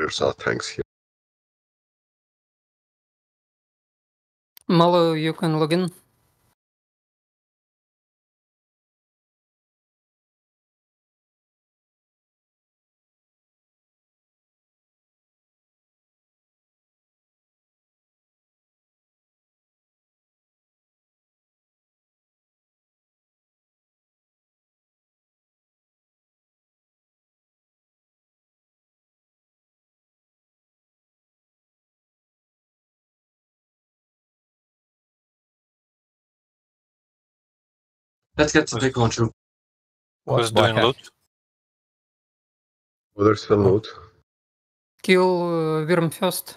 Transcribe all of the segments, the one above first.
there's no tanks here. Malo, you can log in. Let's get to the control. Who's doing loot? Oh, there's some loot. Kill Wyrm first.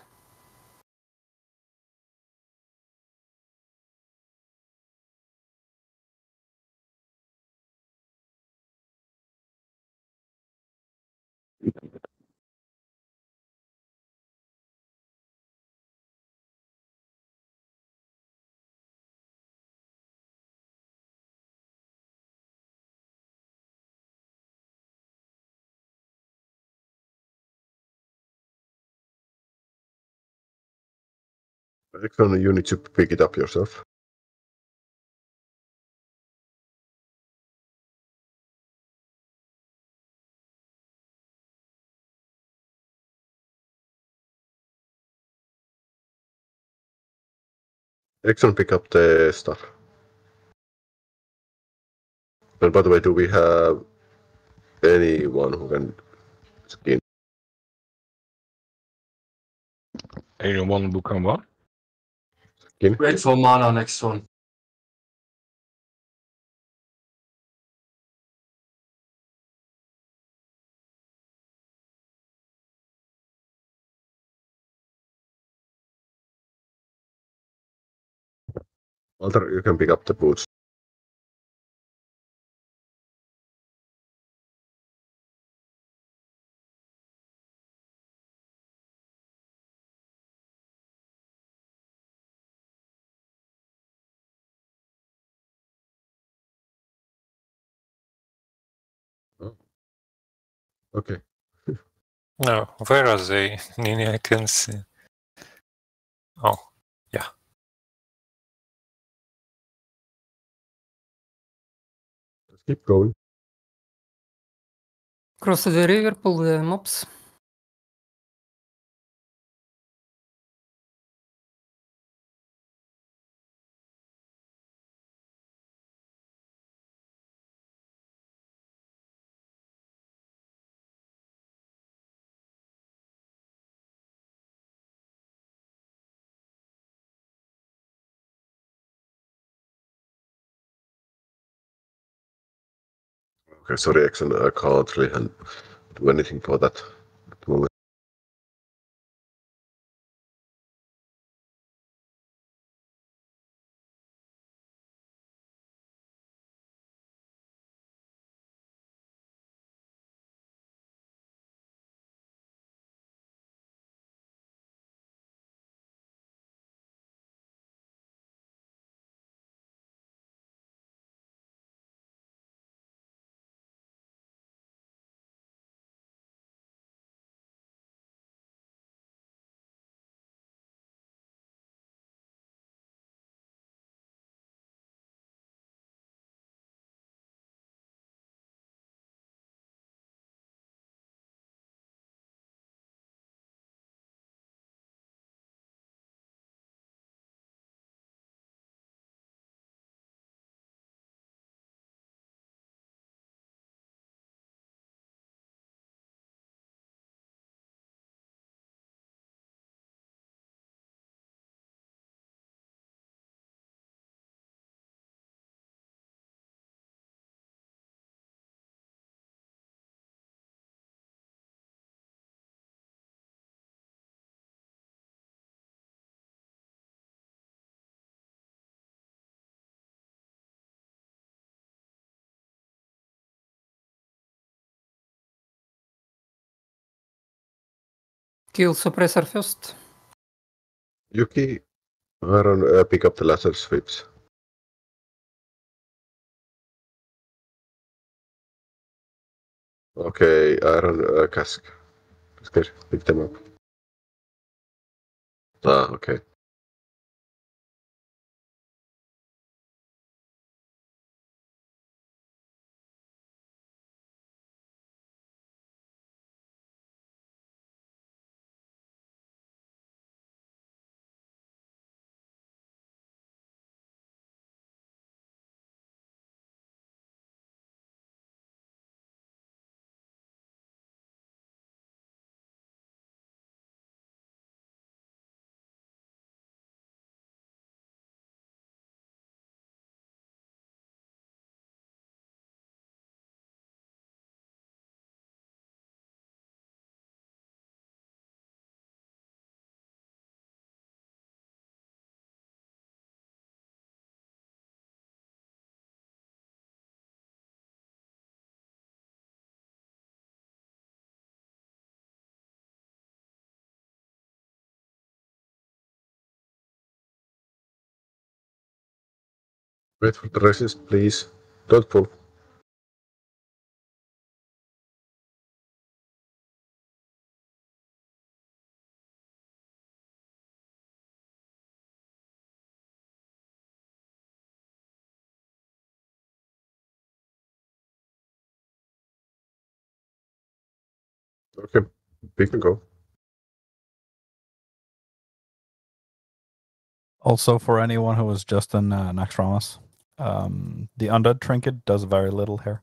Exxon, you need to pick it up yourself. Exxon, pick up the stuff. And by the way, do we have anyone who can skin? Anyone who can what? Wait for mana next one. Walter, you can pick up the boots. Okay. No, where are they? Nini, I can see. Oh, yeah. Let's keep going. Cross the river, pull the mobs. Okay, sorry, Exxon, I can't really do anything for that at the moment. Kill suppressor first. Yuki, Aaron, pick up the laser sweeps. Okay, Aaron, cask. It's good. Pick them up. Ah, okay. Wait for the resist, please. Don't pull. Okay, we can go. Also, for anyone who was just in Naxxramas, the undead trinket does very little here.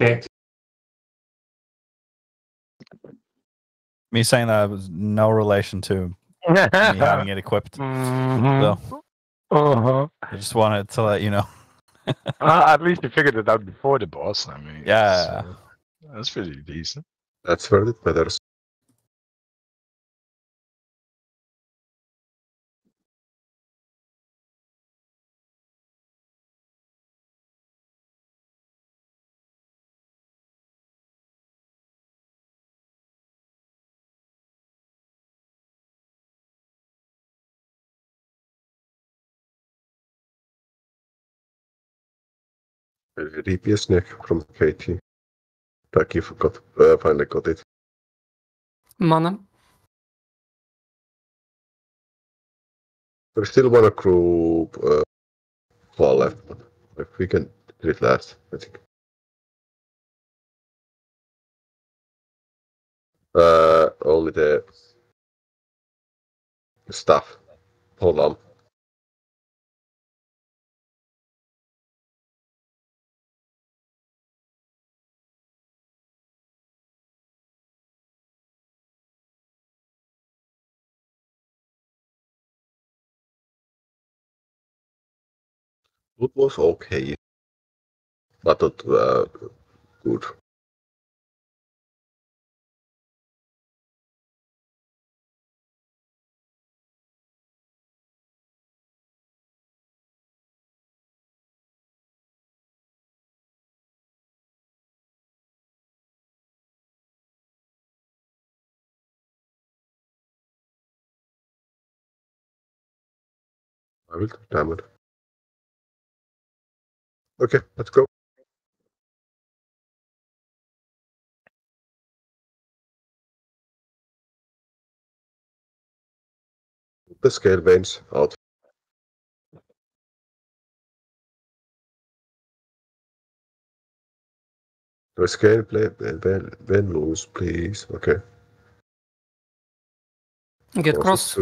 Okay. Me saying that was no relation to me having it equipped. Mm-hmm. So, I just wanted to let you know. At least you figured it out before the boss. I mean, yeah, that's pretty decent. That's where it matters. Reaper's neck from Katie. Lucky forgot. Finally got it. Mana. There's still one group far left. If we can delete that, I think. Only the stuff. Hold on. It was okay, but not good. I will take damage. Okay, let's go. The scale veins out. The scale vein loose, please. Okay. Get cross.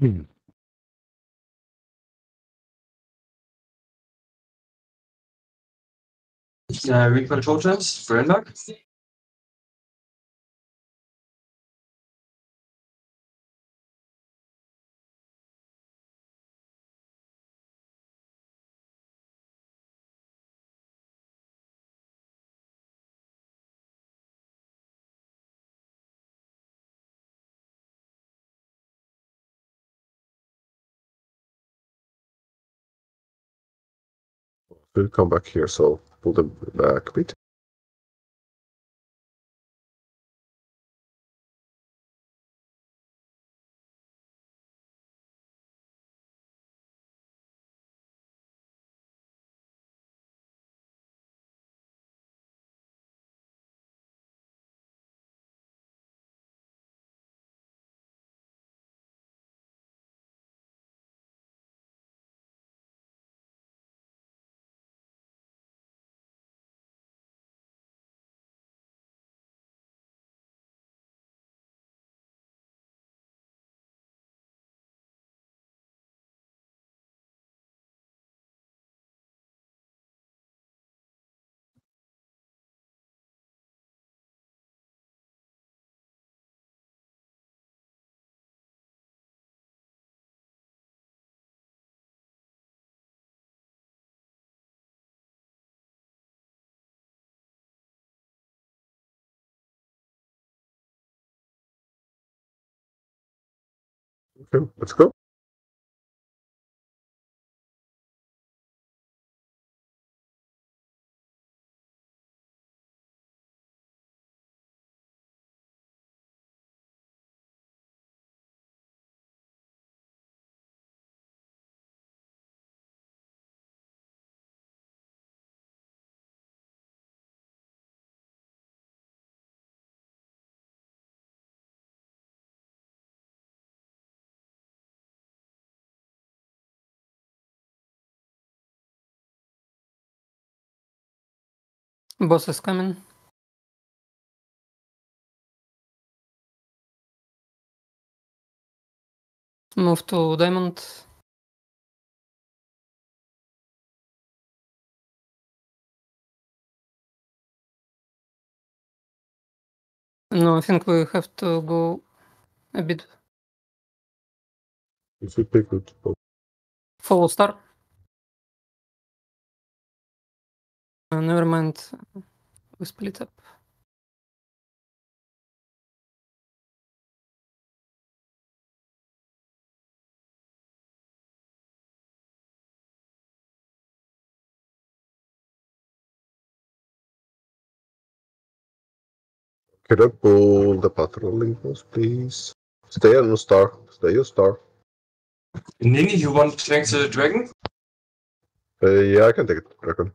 Hmm. Read control terms for inbox. We'll come back here, so pull them back a bit. Okay, let's go. Boss is coming. Move to diamond. No, I think we have to go a bit. If we pick it up. Follow star. Never mind, we split up. Can I pull the patrolling post, please? Stay on star, stay on star. Nini, you want to take the dragon? Yeah, I can take the dragon.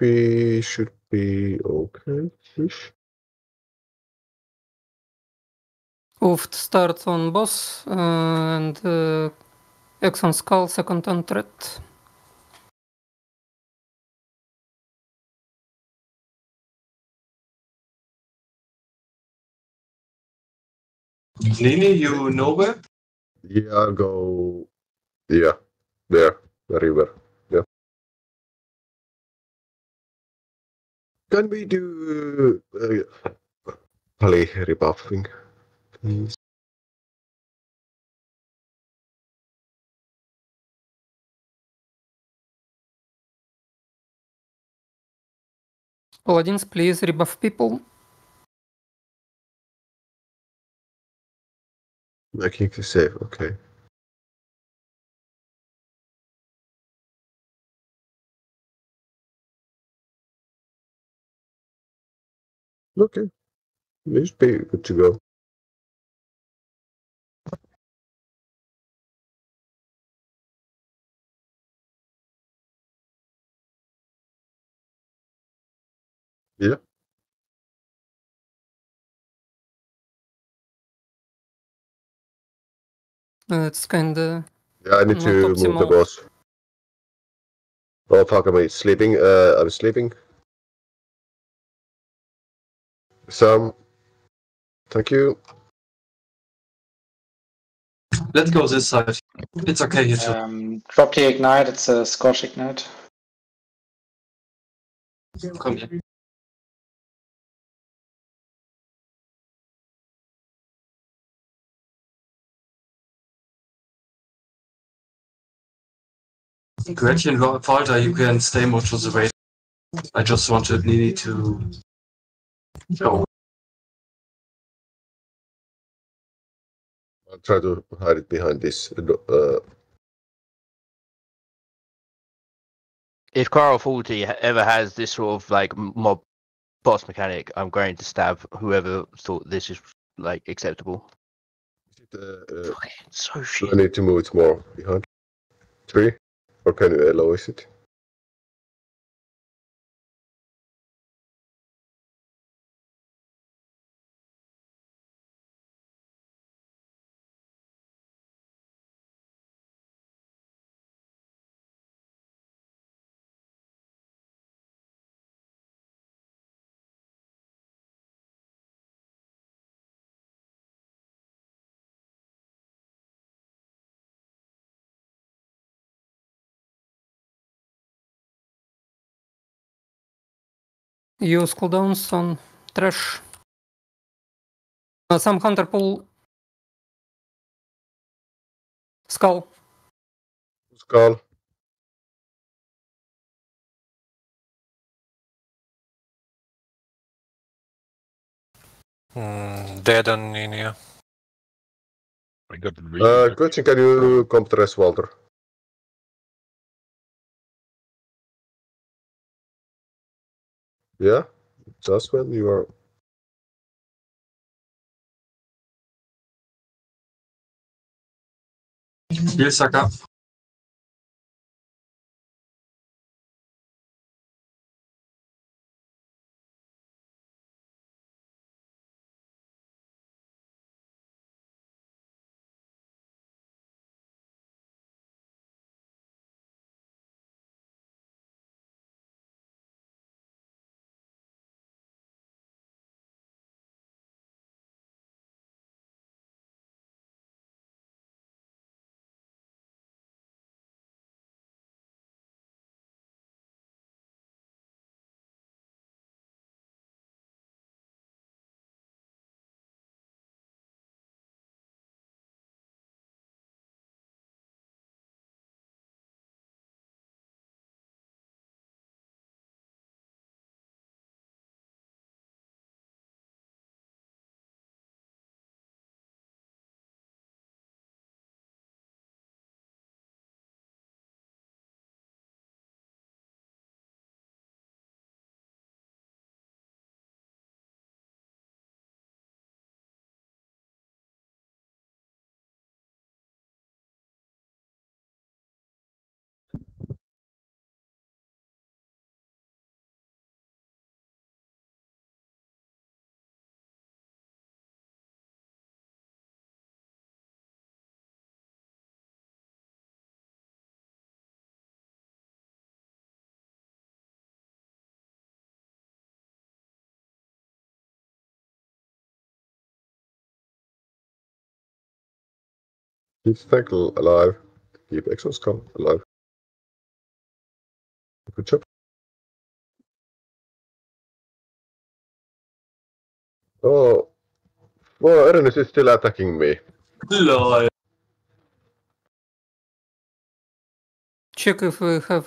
We should be okay. Ooft starts on boss and Exxon skull second on threat. Nini, you know where? Yeah, I'll go. Yeah, there, the river. Can we do play rebuffing, please? Paladins, please rebuff people. No kick to save, okay. Okay. This should be good to go. Yeah. It's kinda. Yeah, I need to move the boss. Oh fuck, am I sleeping? I'm sleeping. Sam, thank you. Let's go this side. It's okay here too. Drop the ignite, it's a scorch ignite. Come here. Gretchen Falter, you can stay most of the way. I just wanted Nini to show. I'll try to hide it behind this. If Carl Faulty ever has this sort of like mob boss mechanic, I'm going to stab whoever thought this is like acceptable. So shit. I need to move it more behind. Three. Or can you allow it? Use cooldowns on trash. Some hunter pull. Skull. Skull. Dead on in here. Gretchen, can you comp trash Walter? Yeah, just when you are. You suck up. Keep Stackle alive. Keep Exoscom alive. Good job. Oh, well, Erenus is still attacking me. Hello. Check if we have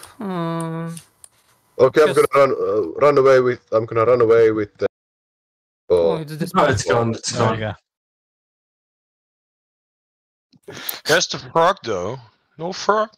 Okay, just... I'm gonna run away with. I'm gonna run away with. Oh, it's gone. It's gone. There you go. There's the frog, though. No frog.